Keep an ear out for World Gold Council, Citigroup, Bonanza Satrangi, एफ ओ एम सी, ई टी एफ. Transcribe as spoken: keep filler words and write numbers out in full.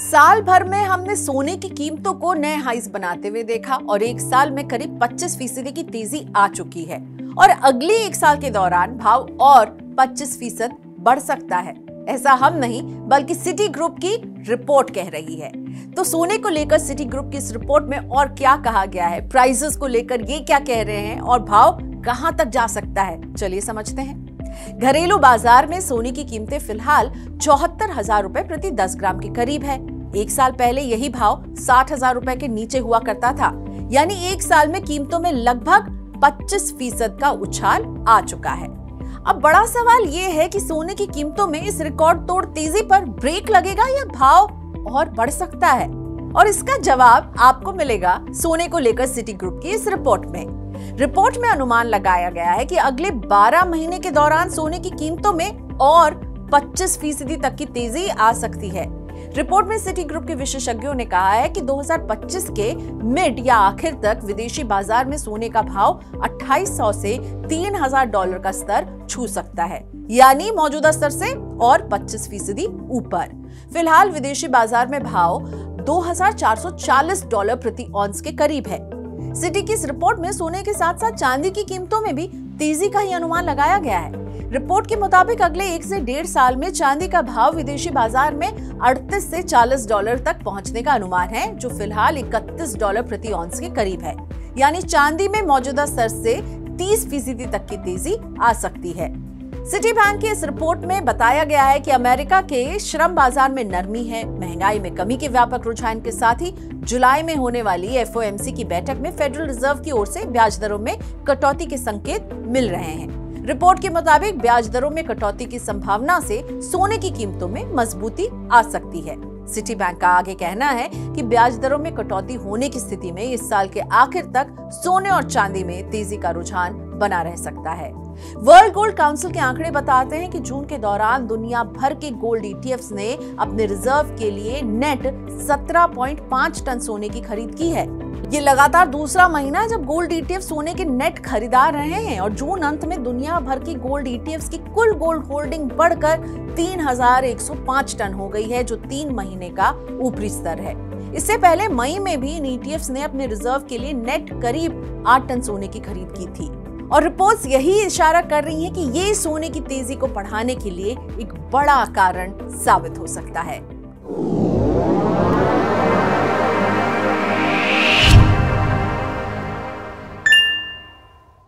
साल भर में हमने सोने की कीमतों को नए हाईज बनाते हुए देखा और एक साल में करीब पच्चीस फीसदी की तेजी आ चुकी है और अगले एक साल के दौरान भाव और पच्चीस फीसद बढ़ सकता है। ऐसा हम नहीं बल्कि सिटी ग्रुप की रिपोर्ट कह रही है। तो सोने को लेकर सिटी ग्रुप की इस रिपोर्ट में और क्या कहा गया है, प्राइसेस को लेकर ये क्या कह रहे हैं और भाव कहां तक जा सकता है, चलिए समझते हैं। घरेलू बाजार में सोने की कीमतें फिलहाल चौहत्तर हजार रूपए प्रति दस ग्राम के करीब है। एक साल पहले यही भाव साठ हजार रूपए के नीचे हुआ करता था, यानी एक साल में कीमतों में लगभग पच्चीस फीसद का उछाल आ चुका है। अब बड़ा सवाल ये है कि सोने की कीमतों में इस रिकॉर्ड तोड़ तेजी पर ब्रेक लगेगा या भाव और बढ़ सकता है, और इसका जवाब आपको मिलेगा सोने को लेकर सिटी ग्रुप की इस रिपोर्ट में। रिपोर्ट में अनुमान लगाया गया है कि अगले बारह महीने के दौरान सोने की कीमतों में और पच्चीस फीसदी तक की तेजी आ सकती है। रिपोर्ट में सिटी ग्रुप के विशेषज्ञों ने कहा है कि दो हजार पच्चीस के मिड या आखिर तक विदेशी बाजार में सोने का भाव अट्ठाईस सौ से तीन हजार डॉलर का स्तर छू सकता है, यानी मौजूदा स्तर से और पच्चीस फीसदी ऊपर। फिलहाल विदेशी बाजार में भाव दो हजार चार सौ चालीस डॉलर प्रति औंस के करीब है। सिटी की इस रिपोर्ट में सोने के साथ साथ चांदी की कीमतों में भी तेजी का ही अनुमान लगाया गया है। रिपोर्ट के मुताबिक अगले एक से डेढ़ साल में चांदी का भाव विदेशी बाजार में अड़तीस से चालीस डॉलर तक पहुंचने का अनुमान है, जो फिलहाल इकतीस डॉलर प्रति औंस के करीब है, यानी चांदी में मौजूदा स्तर से तीस फीसदी तक की तेजी आ सकती है। सिटी बैंक की इस रिपोर्ट में बताया गया है कि अमेरिका के श्रम बाजार में नरमी है, महंगाई में कमी के व्यापक रुझान के साथ ही जुलाई में होने वाली एफ ओ एम सी की बैठक में फेडरल रिजर्व की ओर से ब्याज दरों में कटौती के संकेत मिल रहे हैं। रिपोर्ट के मुताबिक ब्याज दरों में कटौती की संभावना से सोने की कीमतों में मजबूती आ सकती है। सिटी बैंक का आगे कहना है कि ब्याज दरों में कटौती होने की स्थिति में इस साल के आखिर तक सोने और चांदी में तेजी का रुझान बना रह सकता है। वर्ल्ड गोल्ड काउंसिल के आंकड़े बताते हैं कि जून के दौरान दुनिया भर के गोल्ड ई टी एफ्स ने अपने रिजर्व के लिए नेट सत्रह पॉइंट पाँच टन सोने की खरीद की है। ये लगातार दूसरा महीना है जब गोल्ड ई टी एफ सोने के नेट खरीदार रहे हैं और जून अंत में दुनिया भर की गोल्ड ई टी एफ्स की कुल गोल्ड होल्डिंग बढ़कर तीन हजार एक सौ पाँच टन हो गई है, जो तीन महीने का ऊपरी स्तर है। इससे पहले मई में भी इन ई टी एफ्स ने अपने रिजर्व के लिए नेट करीब आठ टन सोने की खरीद की थी और रिपोर्ट्स यही इशारा कर रही हैं कि ये सोने की तेजी को बढ़ाने के लिए एक बड़ा कारण साबित हो सकता है।